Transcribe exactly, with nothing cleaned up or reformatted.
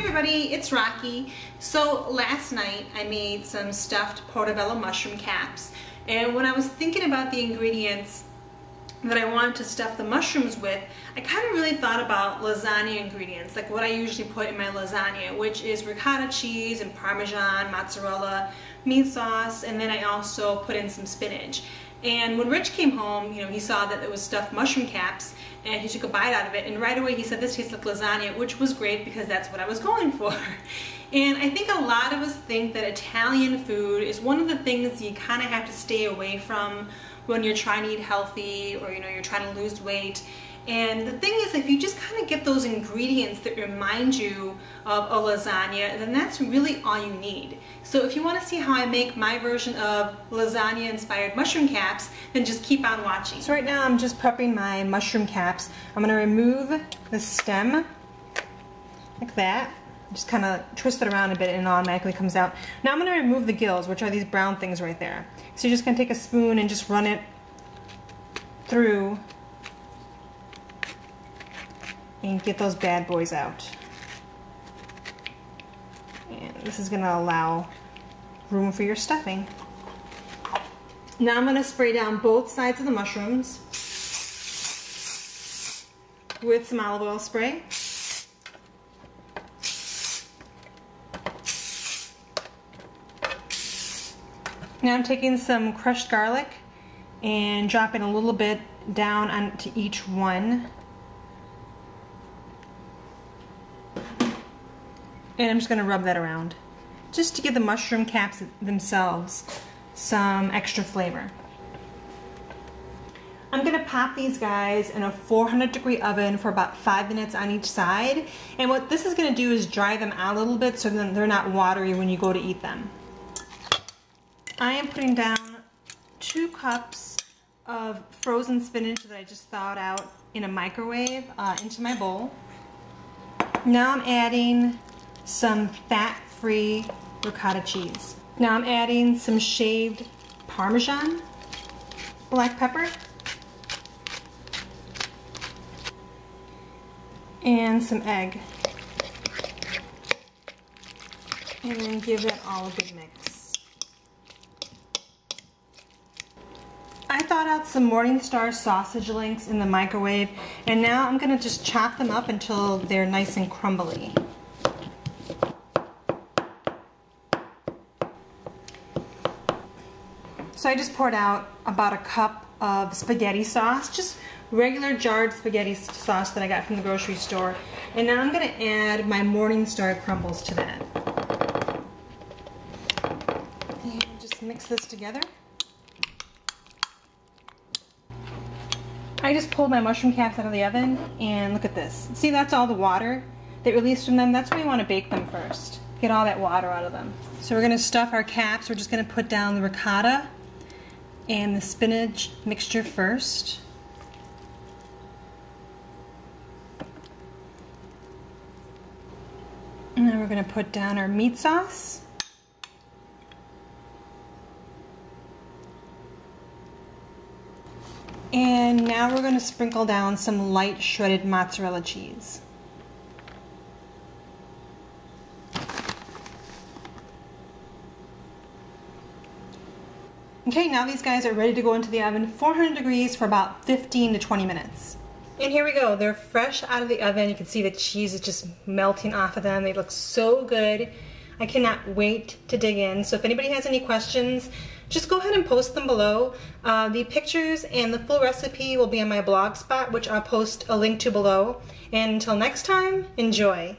Hey everybody, it's Rocky. So last night I made some stuffed portobello mushroom caps, and when I was thinking about the ingredients that I wanted to stuff the mushrooms with, I kind of really thought about lasagna ingredients, like what I usually put in my lasagna, which is ricotta cheese and parmesan, mozzarella, meat sauce, and then I also put in some spinach. And when Rich came home, you know, he saw that it was stuffed mushroom caps, and he took a bite out of it, and right away he said, this tastes like lasagna, which was great because that's what I was going for. And I think a lot of us think that Italian food is one of the things you kind of have to stay away from when you're trying to eat healthy, or you know, you're trying to lose weight. And the thing is, if you just kind of get those ingredients that remind you of a lasagna, then that's really all you need. So if you want to see how I make my version of lasagna-inspired mushroom caps, then just keep on watching. So right now I'm just prepping my mushroom caps. I'm going to remove the stem like that. Just kind of twist it around a bit and it automatically comes out. Now I'm going to remove the gills, which are these brown things right there. So you're just going to take a spoon and just run it through and get those bad boys out. And this is going to allow room for your stuffing. Now I'm going to spray down both sides of the mushrooms with some olive oil spray. Now I'm taking some crushed garlic and dropping a little bit down onto each one. And I'm just going to rub that around, just to give the mushroom caps themselves some extra flavor. I'm going to pop these guys in a four hundred degree oven for about five minutes on each side. And what this is going to do is dry them out a little bit so that they're not watery when you go to eat them. I am putting down two cups of frozen spinach that I just thawed out in a microwave uh, into my bowl. Now I'm adding some fat-free ricotta cheese. Now I'm adding some shaved parmesan, black pepper, and some egg. And then give it all a good mix. I thawed out some Morningstar sausage links in the microwave, and now I'm gonna just chop them up until they're nice and crumbly. So I just poured out about a cup of spaghetti sauce, just regular jarred spaghetti sauce that I got from the grocery store. And now I'm going to add my Morningstar crumbles to that. And just mix this together. I just pulled my mushroom caps out of the oven, and look at this. See, that's all the water that released from them. That's why you want to bake them first. Get all that water out of them. So we're going to stuff our caps. We're just going to put down the ricotta and the spinach mixture first. And then we're going to put down our meat sauce. And now we're going to sprinkle down some light shredded mozzarella cheese. Okay, now these guys are ready to go into the oven, four hundred degrees for about fifteen to twenty minutes. And here we go, they're fresh out of the oven. You can see the cheese is just melting off of them. They look so good. I cannot wait to dig in. So if anybody has any questions, just go ahead and post them below. Uh, the pictures and the full recipe will be on my blog spot, which I'll post a link to below. And until next time, enjoy.